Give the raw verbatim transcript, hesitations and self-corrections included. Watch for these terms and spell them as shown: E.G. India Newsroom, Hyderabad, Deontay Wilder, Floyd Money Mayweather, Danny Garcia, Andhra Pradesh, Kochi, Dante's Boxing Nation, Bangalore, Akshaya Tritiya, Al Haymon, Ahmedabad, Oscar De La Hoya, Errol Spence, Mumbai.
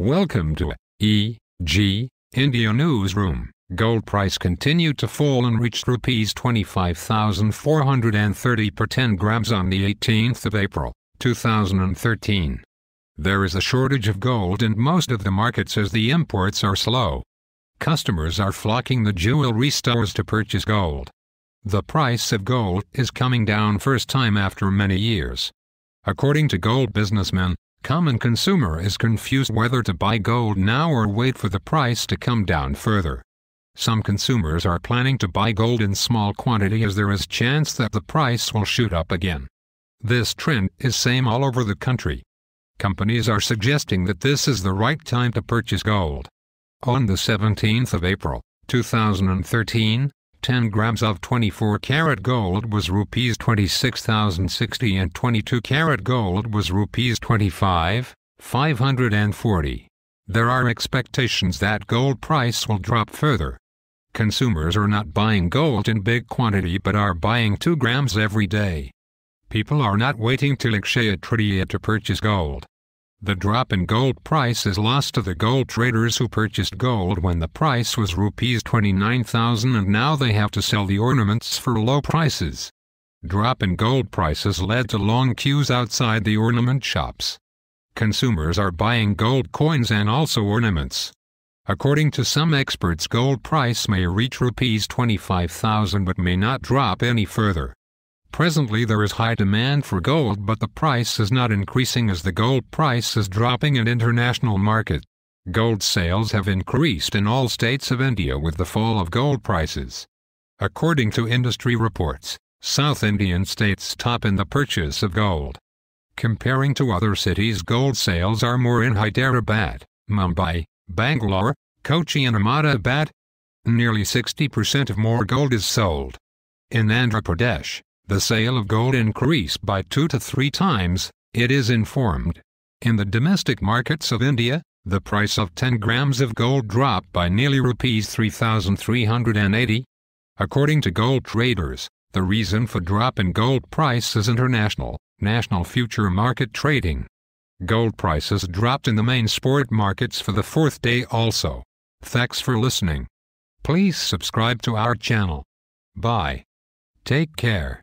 Welcome to E G India Newsroom. Gold price continued to fall and reached rupees twenty-five thousand four hundred thirty per ten grams on the eighteenth of April, two thousand thirteen. There is a shortage of gold in most of the markets as the imports are slow. Customers are flocking the jewelry stores to purchase gold. The price of gold is coming down first time after many years. According to gold businessmen, common consumer is confused whether to buy gold now or wait for the price to come down further. Some consumers are planning to buy gold in small quantity as there is chance that the price will shoot up again. This trend is same all over the country. Companies are suggesting that this is the right time to purchase gold. On the seventeenth of April, two thousand thirteen, ten grams of twenty-four karat gold was rupees twenty-six thousand sixty and twenty-two karat gold was rupees twenty-five thousand five hundred forty. There are expectations that gold price will drop further. Consumers are not buying gold in big quantity but are buying two grams every day. People are not waiting till Akshaya Tritiya to purchase gold. The drop in gold price is lost to the gold traders who purchased gold when the price was rupees twenty-nine thousand and now they have to sell the ornaments for low prices. Drop in gold prices led to long queues outside the ornament shops. Consumers are buying gold coins and also ornaments. According to some experts, gold price may reach rupees twenty-five thousand but may not drop any further. Presently there is high demand for gold but the price is not increasing as the gold price is dropping in international market. Gold sales have increased in all states of India with the fall of gold prices. According to industry reports, South Indian states top in the purchase of gold. Comparing to other cities, gold sales are more in Hyderabad, Mumbai, Bangalore, Kochi and Ahmedabad. Nearly sixty percent of more gold is sold. In Andhra Pradesh, the sale of gold increased by two to three times, it is informed. In the domestic markets of India, the price of ten grams of gold dropped by nearly rupees three thousand three hundred eighty. According to gold traders, the reason for drop in gold price is international, national future market trading. Gold prices dropped in the main spot markets for the fourth day also. Thanks for listening. Please subscribe to our channel. Bye. Take care.